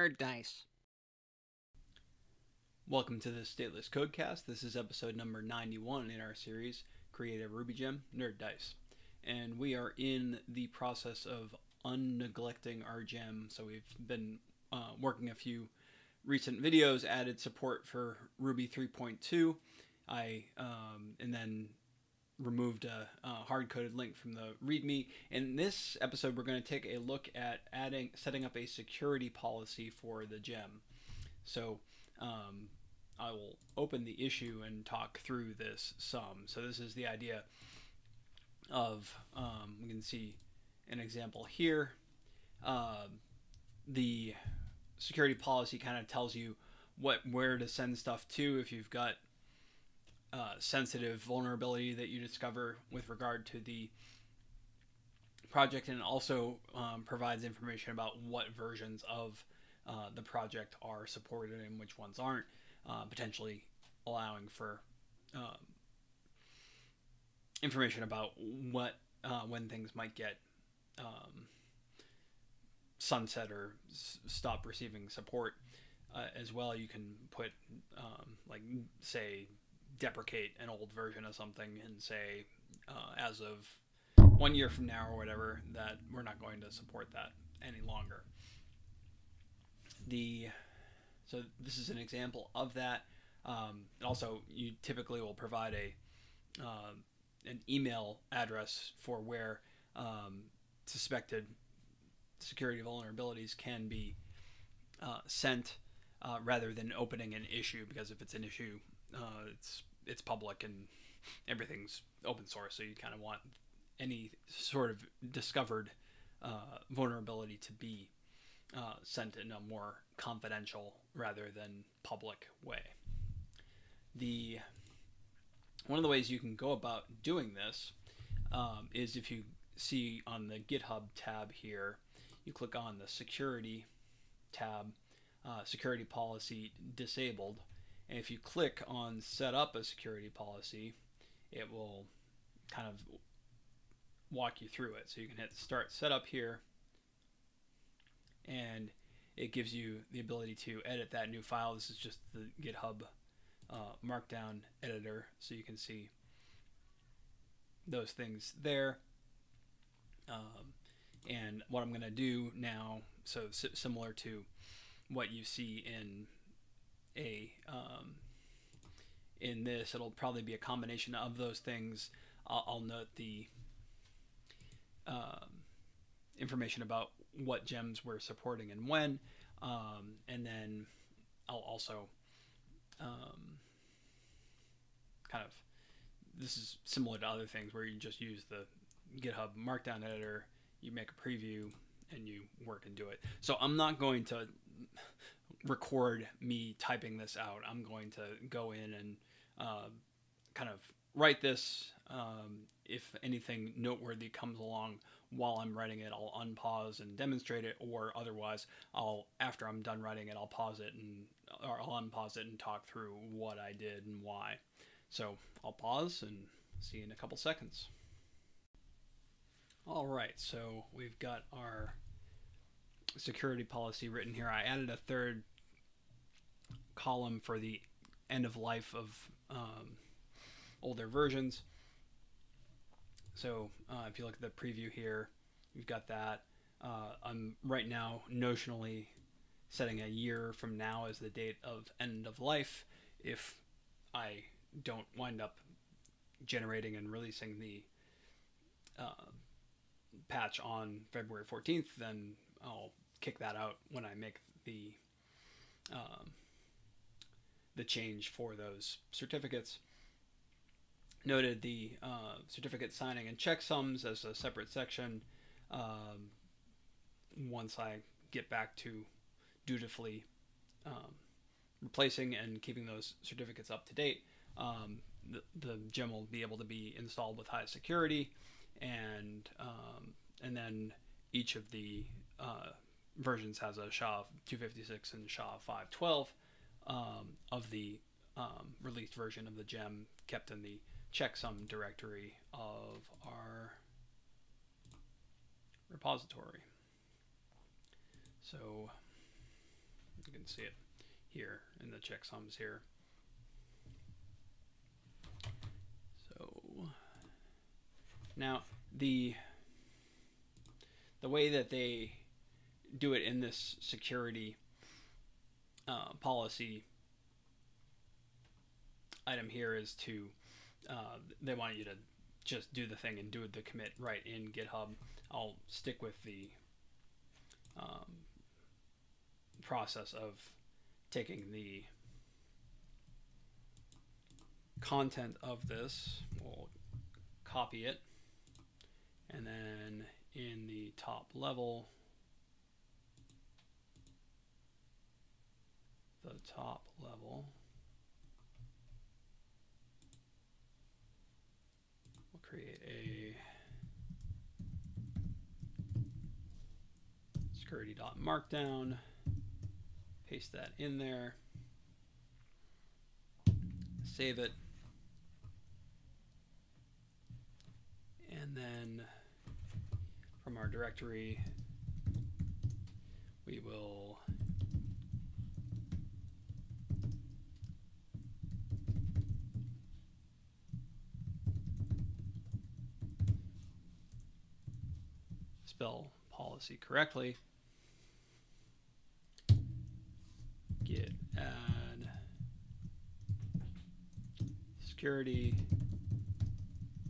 Nerd Dice. Welcome to the Stateless Codecast. This is episode number 91 in our series, Create a Ruby Gem, Nerd Dice. And we are in the process of unneglecting our gem. So we've been working a few recent videos, added support for Ruby 3.2. I then removed a hard-coded link from the README. In this episode, we're going to take a look at setting up a security policy for the gem. So I will open the issue and talk through this some. So this is the idea of, we can see an example here. The security policy kind of tells you where to send stuff to if you've got sensitive vulnerability that you discover with regard to the project, and also provides information about what versions of the project are supported and which ones aren't, potentially allowing for information about what when things might get sunset or stop receiving support. As well, you can put like, say, deprecate an old version of something and say, as of 1 year from now or whatever, that we're not going to support that any longer. So this is an example of that. Also, you typically will provide an email address for where suspected security vulnerabilities can be sent, rather than opening an issue, because if it's an issue, it's public and everything's open source, so you kind of want any sort of discovered vulnerability to be sent in a more confidential rather than public way. One of the ways you can go about doing this is if you see on the GitHub tab here, you click on the security tab, security policy disabled. And if you click on set up a security policy, it will kind of walk you through it. So you can hit start setup here, and it gives you the ability to edit that new file. This is just the GitHub markdown editor, so you can see those things there. And what I'm going to do now, so similar to what you see in this, it'll probably be a combination of those things. I'll note the information about what gems we're supporting and when, and then I'll also kind of, this is similar to other things where you just use the GitHub markdown editor, you make a preview, and you work and do it. So I'm not going to record me typing this out. I'm going to go in and kind of write this. If anything noteworthy comes along while I'm writing it, I'll unpause and demonstrate it, or otherwise after I'm done writing it, I'll pause it or I'll unpause it and talk through what I did and why. So I'll pause and see you in a couple seconds. All right, so we've got our security policy written here. I added a third column for the end of life of older versions. So if you look at the preview here, you've got that. I'm right now notionally setting a year from now as the date of end of life if I don't wind up generating and releasing the patch on February 14th, then I'll kick that out when I make the change for those certificates. Noted the certificate signing and checksums as a separate section. Once I get back to dutifully replacing and keeping those certificates up to date, the gem will be able to be installed with high security, and then each of the versions has a SHA 256 and SHA 512 of the released version of the gem, kept in the checksum directory of our repository. So You can see it here in the checksums here. So now the way that they do it in this security policy item here is to they want you to just do the thing and do the commit right in GitHub. I'll stick with the process of taking the content of this. We'll copy it, and then in the top level, we'll create a security.markdown, paste that in there, save it, and then from our directory we will spell policy correctly. Git add security,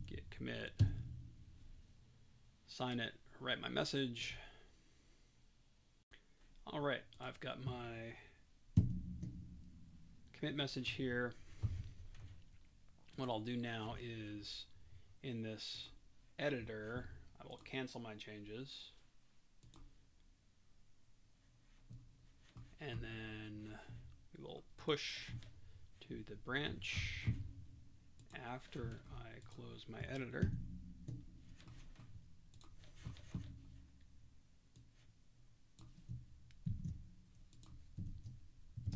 git commit, sign it, write my message. All right, I've got my commit message here. What I'll do now is in this editor, I will cancel my changes, and then we will push to the branch after I close my editor.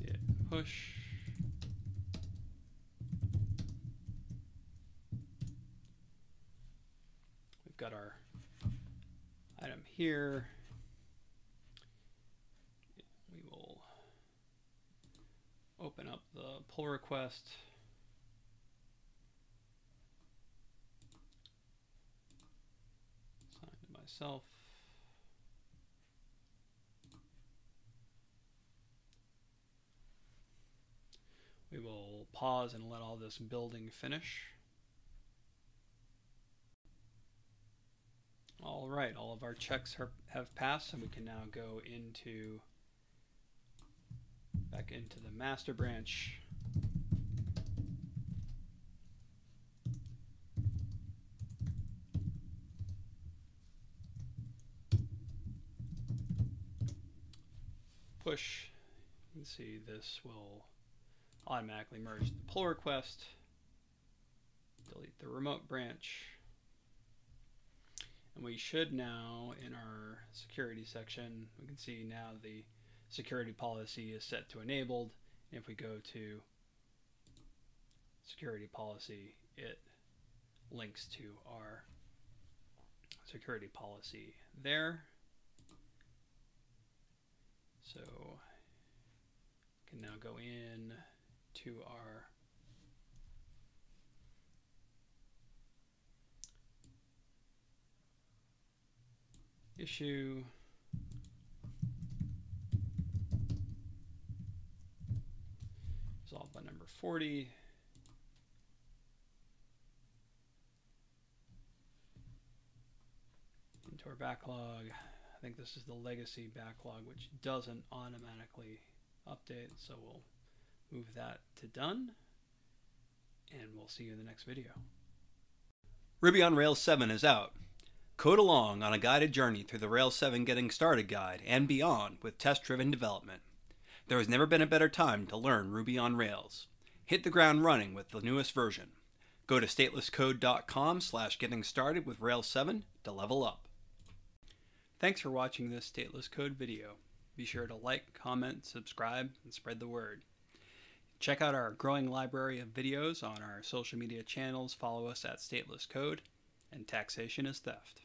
Hit push. We've got our item here. We will open up the pull request. Sign to myself. We will pause and let all this building finish. All right, all of our checks have passed, and we can now go into back into the master branch. Push. You can see this will automatically merge the pull request. Delete the remote branch. And we should now, in our security section, we can see now the security policy is set to enabled. And if we go to security policy, it links to our security policy there. So we can now go in to our issue, resolved by number 40. Into our backlog. I think this is the legacy backlog, which doesn't automatically update, so we'll move that to done, and we'll see you in the next video. Ruby on Rails 7 is out. Code along on a guided journey through the Rails 7 Getting Started Guide and beyond with test-driven development. There has never been a better time to learn Ruby on Rails. Hit the ground running with the newest version. Go to statelesscode.com/getting-started with Rails 7 to level up. Thanks for watching this Stateless Code video. Be sure to like, comment, subscribe, and spread the word. Check out our growing library of videos on our social media channels. Follow us at Stateless Code, and taxation is theft.